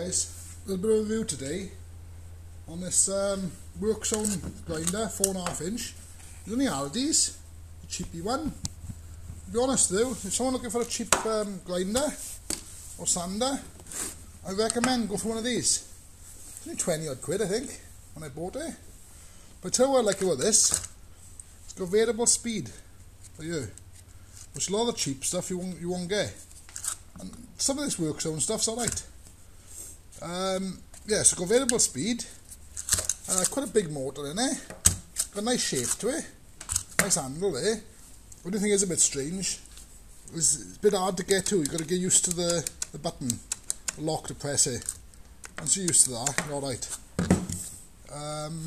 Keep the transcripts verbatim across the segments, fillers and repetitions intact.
guys, a little bit of a review today on this um, Work Zone grinder, four and a half inch. It's only Aldi's, the cheapy one. To be honest though, if someone looking for a cheap um, grinder or sander, I recommend go for one of these. It's only twenty odd quid I think, when I bought it. But tell you what I like about this, it's got variable speed for you, which a lot of the cheap stuff you won't, you won't get. And some of this Work Zone stuff's alright. Um, yeah, so got variable speed, uh, quite a big motor in it, got a nice shape to it, nice handle there. The only thing is a bit strange, it's, it's a bit hard to get to, you've got to get used to the, the button, the lock to press it. Once you're used to that, you're alright. Um,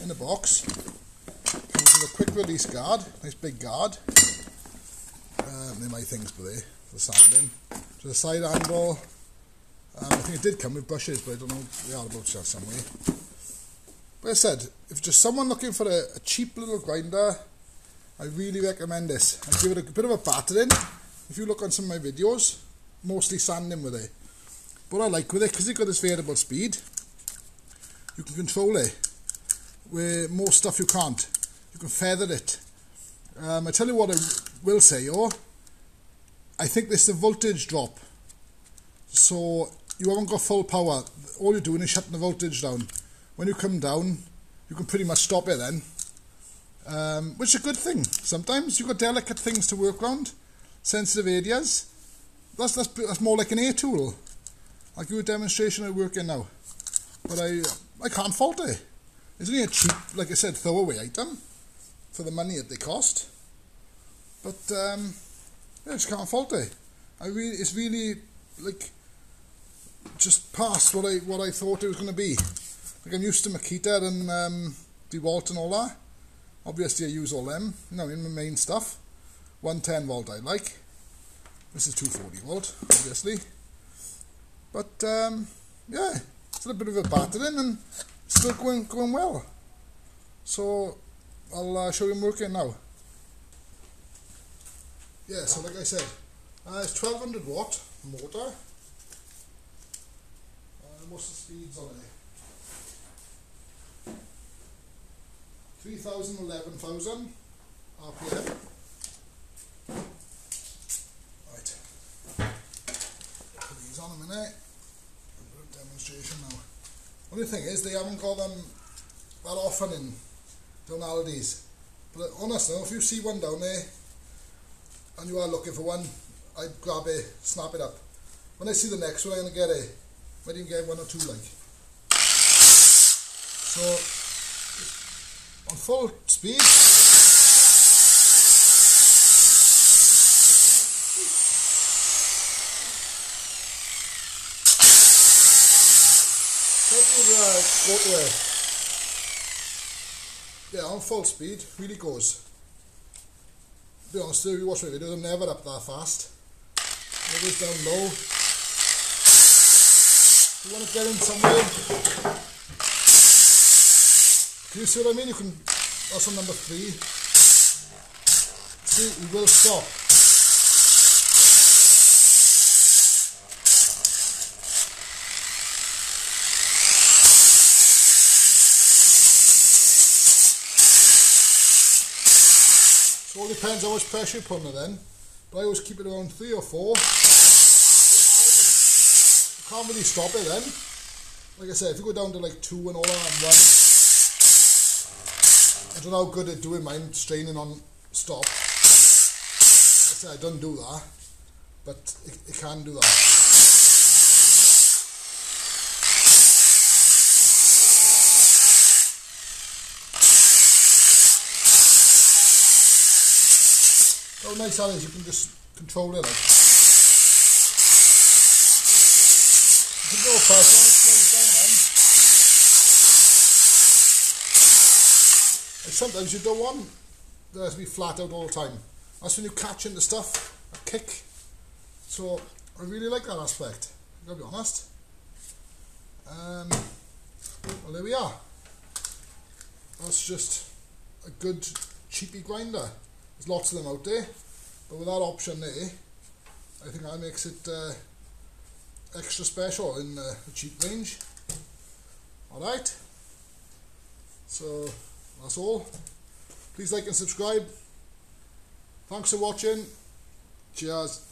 in the box, comes with a quick release guard, nice big guard. Um, they're my things for there, for the sanding. So the side handle, Um, I think it did come with brushes, but I don't know, they are about to have somewhere. But I said, if just someone looking for a, a cheap little grinder, I really recommend this. I give it a bit of a battering. If you look on some of my videos, mostly sanding with it. But what I like with it, because it's got this variable speed, you can control it, where most stuff you can't. You can feather it. Um, I tell you what I will say, oh, I think this is the voltage drop. So you haven't got full power, all you're doing is shutting the voltage down. When you come down, you can pretty much stop it then, um, which is a good thing. Sometimes you've got delicate things to work around, sensitive areas, that's, that's, that's more like an air tool. I'll give you a demonstration of working now, but I, I can't fault it. It's only a cheap, like I said, throwaway item for the money that they cost, but um, yeah, I just can't fault it. I really, it's really like just past what I what I thought it was going to be. Like, I'm used to Makita and um, DeWalt and all that. Obviously I use all them, you know, in my main stuff. one ten volt I like. This is two forty volt, obviously. But um, yeah, it's a bit of a battering and still going going well. So I'll uh, show you him working now. Yeah, so like I said, uh, it's twelve hundred watt motor. Uh, what's the speeds on it? three thousand, eleven thousand R P M. Right. Put these on a minute. I'll do a demonstration now. Only thing is, they haven't got them that often in down Aldi's. But honestly, if you see one down there and you are looking for one, I'd grab it, snap it up. When I see the next one, I'm going to get it. Might even get one or two, like. So, on full speed. Go to, uh, go to, uh, yeah, on full speed, really goes. To be honest, if you watch my videos, I'm never up that fast. It goes down low. If you want to get in somewhere, can you see what I mean? You can, that's on number three. See, we will stop. So it all depends how much pressure you put on it then. But I always keep it around three or four. I can't really stop it then. Like I said, if you go down to like two and all that and one, I don't know how good at doing mine, straining on stop. Like I said, I don't do that, but it, it can do that. Oh, nice how it is, you can just control it like. You can go fast, it slows down then. And sometimes you don't want there to be flat out all the time. That's when you catch into stuff, a kick. So I really like that aspect, I've got to be honest. Um, well, there we are. That's just a good cheapy grinder. There's lots of them out there, but with that option there, I think that makes it uh, extra special in the cheap range. Alright, so that's all. Please like and subscribe. Thanks for watching. Cheers.